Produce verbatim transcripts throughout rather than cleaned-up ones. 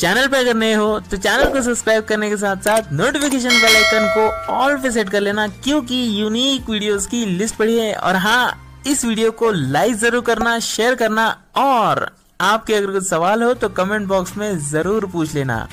Channel पर अगर नए हो तो चैनल को सब्सक्राइब करने के साथ साथ नोटिफिकेशन बेल आइकन को ऑल पे सेट कर लेना, क्योंकि यूनिक वीडियोस की लिस्ट पड़ी है। और हाँ, इस वीडियो को लाइक जरूर करना, शेयर करना, और आपके अगर कुछ सवाल हो तो कमेंट बॉक्स में जरूर पूछ लेना।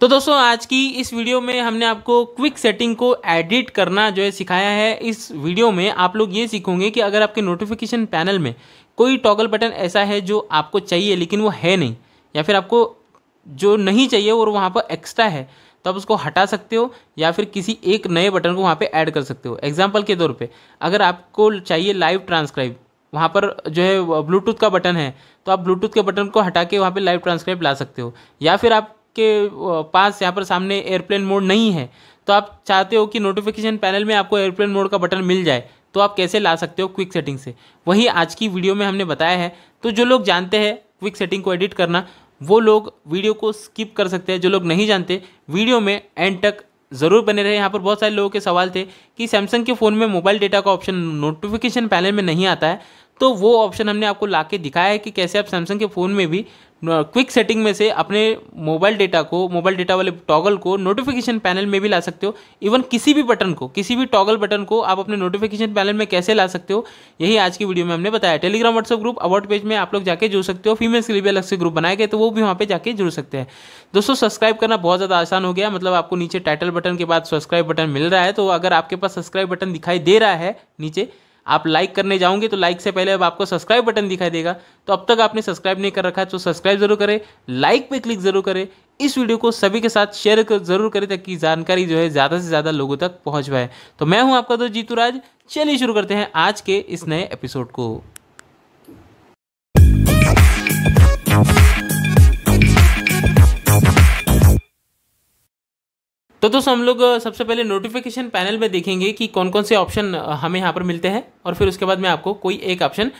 तो दोस्तों, आज की इस वीडियो में हमने आपको क्विक सेटिंग को एडिट करना जो है सिखाया है। इस वीडियो में आप लोग ये सीखोगे कि अगर आपके नोटिफिकेशन पैनल में कोई टॉगल बटन ऐसा है जो आपको चाहिए लेकिन वो है नहीं, या फिर आपको जो नहीं चाहिए और वहाँ पर एक्स्ट्रा है, तो आप उसको हटा सकते हो या फिर किसी एक नए बटन को वहाँ पर ऐड कर सकते हो। एग्जाम्पल के तौर पर अगर आपको चाहिए लाइव ट्रांसक्राइब, वहाँ पर जो है ब्लूटूथ का बटन है, तो आप ब्लूटूथ के बटन को हटा के वहाँ पर लाइव ट्रांसक्राइब ला सकते हो। या फिर आप के पास यहाँ पर सामने एयरप्लेन मोड नहीं है, तो आप चाहते हो कि नोटिफिकेशन पैनल में आपको एयरप्लेन मोड का बटन मिल जाए, तो आप कैसे ला सकते हो क्विक सेटिंग से, वही आज की वीडियो में हमने बताया है। तो जो लोग जानते हैं क्विक सेटिंग को एडिट करना, वो लोग वीडियो को स्किप कर सकते हैं। जो लोग नहीं जानते, वीडियो में एंड तक ज़रूर बने रहे। यहाँ पर बहुत सारे लोगों के सवाल थे कि सैमसंग के फ़ोन में मोबाइल डेटा का ऑप्शन नोटिफिकेशन पैनल में नहीं आता है, तो वो ऑप्शन हमने आपको ला के दिखाया है कि कैसे आप सैमसंग के फ़ोन में भी क्विक सेटिंग में से अपने मोबाइल डेटा को, मोबाइल डेटा वाले टॉगल को नोटिफिकेशन पैनल में भी ला सकते हो। इवन किसी भी बटन को, किसी भी टॉगल बटन को आप अपने नोटिफिकेशन पैनल में कैसे ला सकते हो, यही आज की वीडियो में हमने बताया। Telegram WhatsApp group about page में आप लोग जाके जुड़ सकते हो। फीमेल्स के लिए भी अलग से ग्रुप बनाए गए, तो वो भी वहाँ पर जाके जुड़ सकते हैं। दोस्तों, सब्सक्राइब करना बहुत ज़्यादा आसान हो गया। मतलब आपको नीचे टाइटल बटन के बाद सब्सक्राइब बटन मिल रहा है, तो अगर आपके पास सब्सक्राइब बटन दिखाई दे रहा है नीचे, आप लाइक करने जाओगे तो लाइक से पहले अब आपको सब्सक्राइब बटन दिखाई देगा। तो अब तक आपने सब्सक्राइब नहीं कर रखा है तो सब्सक्राइब जरूर करें, लाइक पे क्लिक जरूर करें, इस वीडियो को सभी के साथ शेयर कर जरूर करें ताकि जानकारी जो है ज़्यादा से ज़्यादा लोगों तक पहुंच पाए। तो मैं हूं आपका दोस्त जीतू राज। चलिए शुरू करते हैं आज के इस नए एपिसोड को। तो दोस्तों, हम लोग सबसे पहले नोटिफिकेशन पैनल में देखेंगे कि कौन कौन से ऑप्शन हमें यहाँ पर मिलते हैं, और फिर उसके बाद मैं आपको कोई एक ऑप्शन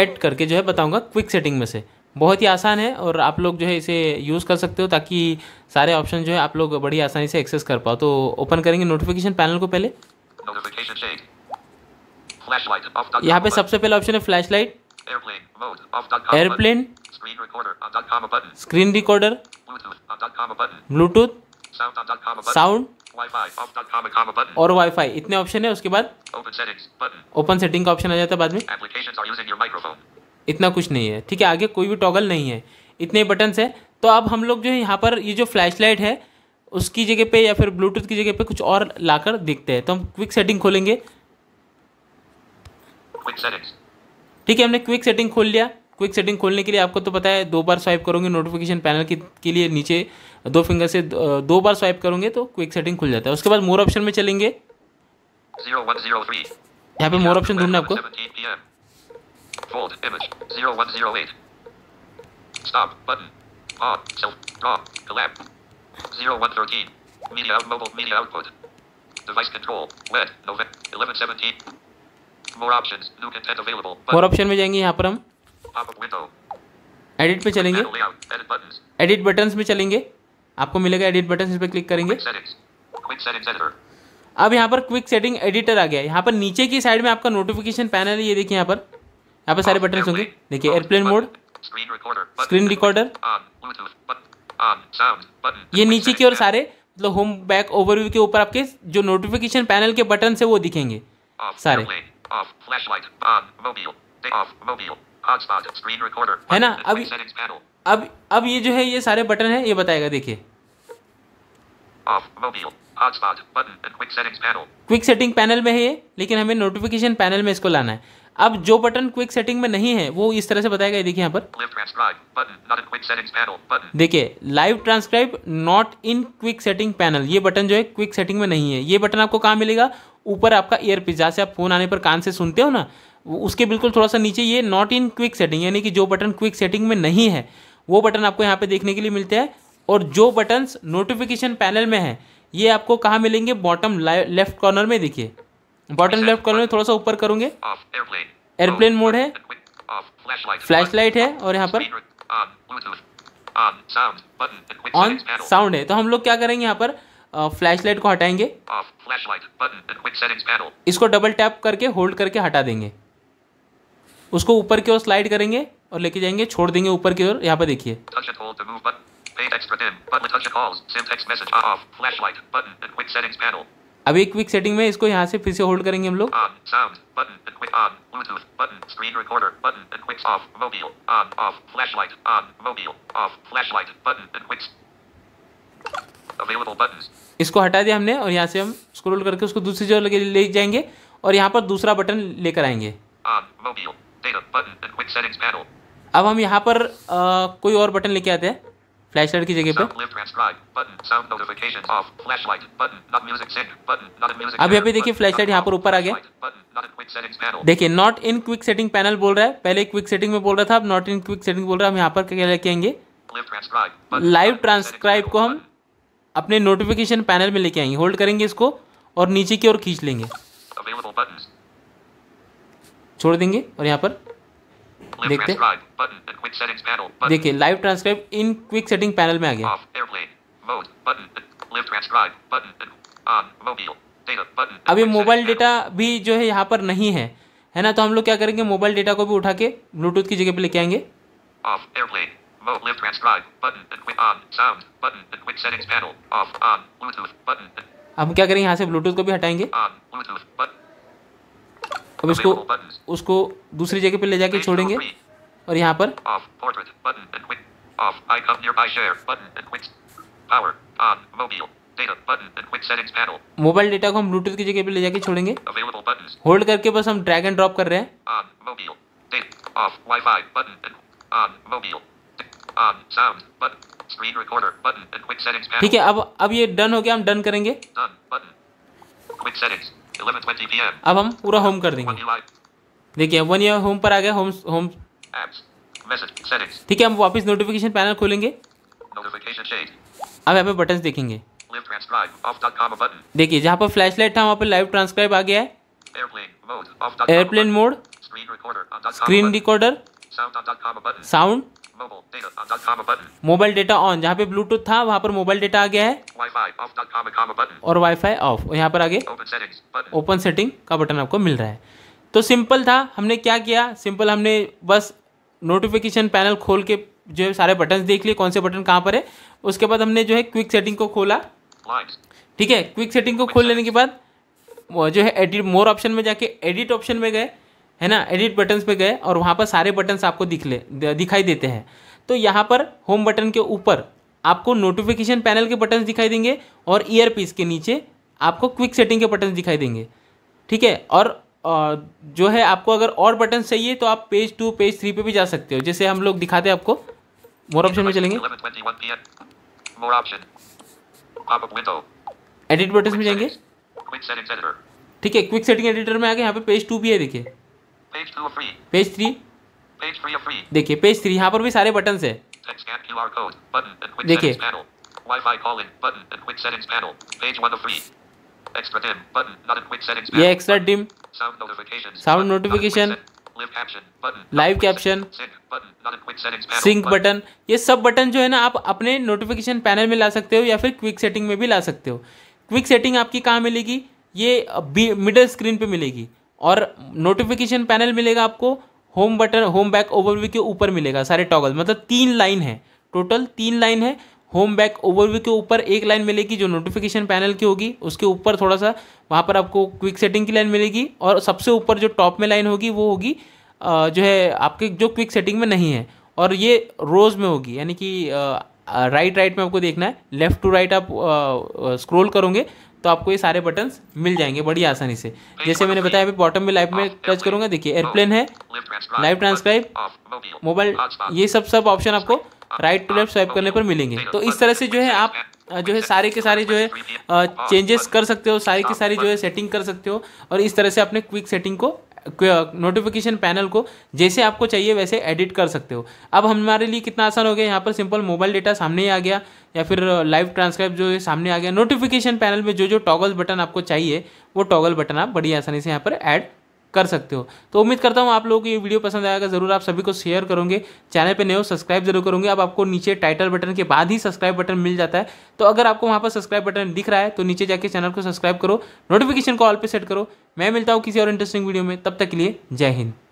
ऐड करके जो है बताऊँगा क्विक सेटिंग में से। बहुत ही आसान है और आप लोग जो है इसे यूज़ कर सकते हो ताकि सारे ऑप्शन जो है आप लोग बड़ी आसानी से एक्सेस कर पाओ। तो ओपन करेंगे नोटिफिकेशन पैनल को। पहले यहाँ पे सबसे पहला ऑप्शन है flash light, airplane, screen recorder, Bluetooth, sound और वाईफाई, इतने ऑप्शन है। उसके बाद ओपन सेटिंग का ऑप्शन आ जाता है बाद में। इतना कुछ नहीं है, ठीक है। आगे कोई भी टॉगल नहीं है, इतने बटन्स है। तो अब हम लोग जो है यहाँ पर ये जो फ्लैशलाइट है उसकी जगह पे या फिर ब्लूटूथ की जगह पे कुछ और लाकर देखते हैं। तो हम क्विक सेटिंग खोलेंगे। ठीक है, हमने क्विक सेटिंग खोल लिया। क्विक सेटिंग खोलने के लिए आपको तो पता है दो बार स्वाइप करोगे नोटिफिकेशन पैनल के, के लिए नीचे दो फिंगर से दो, दो बार स्वाइप करोगे तो क्विक सेटिंग खुल जाता है। उसके बाद मोर ऑप्शन में चलेंगे। यहाँ पे मोर ऑप्शन ढूंढना आपको। मोर ऑप्शन में जाएंगे, यहाँ पर हम एडिट पे चलेंगे, एडिट बटन्स में चलेंगे, आपको मिलेगा एडिट बटन्स, इस पर क्लिक करेंगे। अब यहाँ पर क्विक सेटिंग एडिटर आ गया। यहाँ पर नीचे की साइड में आपका नोटिफिकेशन पैनल है, ये देखिए यहाँ पर, यहाँ पर सारे बटन्स होंगे। देखिए एयरप्लेन मोड, स्क्रीन रिकॉर्डर, ये नीचे की ओर सारे मतलब होम बैक ओवरव्यू के ऊपर आपके जो नोटिफिकेशन पैनल के बटन है वो दिखेंगे सारे, है ना। अब अब अब ये जो है ये सारे बटन है, ये बताएगा। देखिए क्विक सेटिंग पैनल में है ये, लेकिन हमें नोटिफिकेशन पैनल में इसको लाना है। अब जो बटन क्विक सेटिंग में नहीं है वो इस तरह से बताएगा। ये देखिए यहाँ पर, देखिए live transcribe not in quick setting panel, ये बटन जो है क्विक सेटिंग में नहीं है। ये बटन आपको कहाँ मिलेगा? ऊपर आपका ईयरपीस, जहाँ से आप फोन आने पर कान से सुनते हो ना, उसके बिल्कुल थोड़ा सा नीचे ये नॉट इन क्विक सेटिंग, यानी कि जो बटन क्विक सेटिंग में नहीं है वो बटन आपको यहाँ पे देखने के लिए मिलते हैं। और जो बटन्स नोटिफिकेशन पैनल में है ये आपको कहाँ मिलेंगे? बॉटम लेफ्ट कॉर्नर में। देखिए बॉटम लेफ्ट कॉर्नर में थोड़ा सा ऊपर करूँगे, एयरप्लेन मोड है, फ्लैश लाइट है, और यहाँ पर ऑन साउंड है। तो हम लोग क्या करेंगे यहाँ पर फ्लैशलाइट को हटाएंगे, इसको डबल टैप करके होल्ड करके हटा देंगे, उसको ऊपर की ओर स्लाइड करेंगे और लेके जाएंगे, छोड़ देंगे ऊपर की ओर। यहाँ पर देखिए अभी क्विक सेटिंग में इसको यहाँ से फिर से होल्ड करेंगे हम लोग। इसको हटा दिया हमने और यहाँ से हम स्क्रॉल करके उसको दूसरी जगह ले जाएंगे और यहाँ पर दूसरा बटन लेकर आएंगे। अब हम यहाँ पर आ, कोई और बटन लेके आते हैं फ्लैशलाइट की जगह पे। अब यहाँ पे देखिए फ्लैशलाइट यहाँ पर ऊपर आ गया। देखिए not in quick setting panel बोल रहा है, पहले क्विक सेटिंग में बोल रहा था, अब नॉट इन क्विक सेटिंग बोल रहा है। हम यहाँ पर क्या लेके आएंगे, लाइव ट्रांसक्राइब को हम अपने नोटिफिकेशन पैनल में लेके आएंगे, होल्ड करेंगे इसको और नीचे की ओर खींच लेंगे, छोड़ देंगे और यहाँ पर देखते हैं। देखिए लाइव ट्रांसक्राइब इन क्विक सेटिंग पैनल में आ गया। अब ये मोबाइल डेटा भी जो है यहाँ पर नहीं है, है ना, तो हम लोग क्या करेंगे मोबाइल डेटा को भी उठा के ब्लूटूथ की जगह पे लेके आएंगे। हम क्या करेंगे यहाँ से ब्लूटूथ को भी हटाएंगे, अब इसको उसको दूसरी जगह पे ले जाके छोड़ेंगे और यहाँ पर मोबाइल डेटा को हम ब्लूटूथ की जगह पे ले जाके छोड़ेंगे, होल्ड करके बस हम ड्रैग एंड ड्रॉप कर रहे हैं। ठीक है, अब अब ये डन हो गया, हम डन करेंगे। अब हम पूरा होम कर देंगे। देखिए वन ईयर होम पर आ गया, होम होम ठीक है। हम वापस नोटिफिकेशन पैनल खोलेंगे, अब यहाँ पे बटन्स देखेंगे। देखिए जहाँ पर फ्लैशलाइट था वहाँ पर लाइव ट्रांसक्राइब आ गया है, airplane mode, screen recorder, sound, mobile data on, जहाँ पे ब्लूटूथ था वहाँ पर मोबाइल डेटा आ गया है, और वाईफाई ऑफ, और यहाँ पर आगे ओपन सेटिंग का बटन आपको मिल रहा है। तो सिंपल था, हमने क्या किया, सिंपल हमने बस नोटिफिकेशन पैनल खोल के जो है सारे बटन देख लिए कौन से बटन कहाँ पर है, उसके बाद हमने जो है क्विक सेटिंग को खोला। ठीक है, क्विक सेटिंग को खोल लेने के बाद जो है एडिट मोर ऑप्शन में जाके एडिट ऑप्शन में गए, है ना, एडिट बटन्स पे गए और वहाँ पर सारे बटन्स आपको दिखले दिखाई देते हैं। तो यहाँ पर होम बटन के ऊपर आपको नोटिफिकेशन पैनल के बटन्स दिखाई देंगे और ईयरपीस के नीचे आपको क्विक सेटिंग के बटन्स दिखाई देंगे। ठीक है, और जो है आपको अगर और बटन चाहिए तो आप पेज टू पेज थ्री पे भी जा सकते हो, जैसे हम लोग दिखाते हैं आपको। मोर ऑप्शन में चलेंगे, एडिट बटन्स में जाएंगे। ठीक है, क्विक सेटिंग एडिटर में आगे यहाँ पे पेज टू भी है, देखिए पेज थ्री, देखिए पेज थ्री यहाँ पर भी सारे बटन्स है। देखिए ये extra dim, sound notification, live caption, sync button, ये सब बटन जो है ना आप अपने नोटिफिकेशन पैनल में ला सकते हो या फिर क्विक सेटिंग में भी ला सकते हो। क्विक सेटिंग आपकी कहाँ मिलेगी, ये मिडिल स्क्रीन पे मिलेगी, और नोटिफिकेशन पैनल मिलेगा आपको home button, home back overview के ऊपर मिलेगा सारे टॉगल, मतलब तीन लाइन है टोटल, तीन लाइन है। होम बैक ओवरव्यू के ऊपर एक लाइन मिलेगी जो नोटिफिकेशन पैनल की होगी, उसके ऊपर थोड़ा सा वहाँ पर आपको क्विक सेटिंग की लाइन मिलेगी, और सबसे ऊपर जो टॉप में लाइन होगी वो होगी जो है आपके जो क्विक सेटिंग में नहीं है, और ये रोज़ में होगी, यानी कि राइट राइट में आपको देखना है, लेफ्ट टू राइट आप स्क्रॉल करोगे तो आपको ये सारे बटन्स मिल जाएंगे बड़ी आसानी से। जैसे मैंने बताया अभी बॉटम में लाइव में टच करूंगा, देखिए एयरप्लेन है, लाइव ट्रांसक्राइब, मोबाइल, ये सब सब ऑप्शन आपको राइट टू लेफ्ट स्वाइप करने पर मिलेंगे। तो इस तरह से जो है आप जो है सारे के सारे जो है चेंजेस कर सकते हो, सारी के सारी जो है सेटिंग कर सकते हो, और इस तरह से अपने क्विक सेटिंग को, नोटिफिकेशन पैनल को जैसे आपको चाहिए वैसे एडिट कर सकते हो। अब हमारे लिए कितना आसान हो गया, यहाँ पर सिंपल मोबाइल डेटा सामने ही आ गया या फिर लाइव ट्रांसक्राइब जो है सामने आ गया, नोटिफिकेशन पैनल में जो जो टॉगल बटन आपको चाहिए वो टॉगल बटन आप बड़ी आसानी से यहाँ पर ऐड कर सकते हो। तो उम्मीद करता हूँ आप लोगों को ये वीडियो पसंद आएगा, ज़रूर आप सभी को शेयर करोगे, चैनल पे नए हो सब्सक्राइब जरूर करोगे। अब आपको नीचे टाइटल बटन के बाद ही सब्सक्राइब बटन मिल जाता है, तो अगर आपको वहाँ पर सब्सक्राइब बटन दिख रहा है तो नीचे जाके चैनल को सब्सक्राइब करो, नोटिफिकेशन को ऑल पे सेट करो। मैं मिलता हूँ किसी और इंटरेस्टिंग वीडियो में, तब तक के लिए जय हिंद।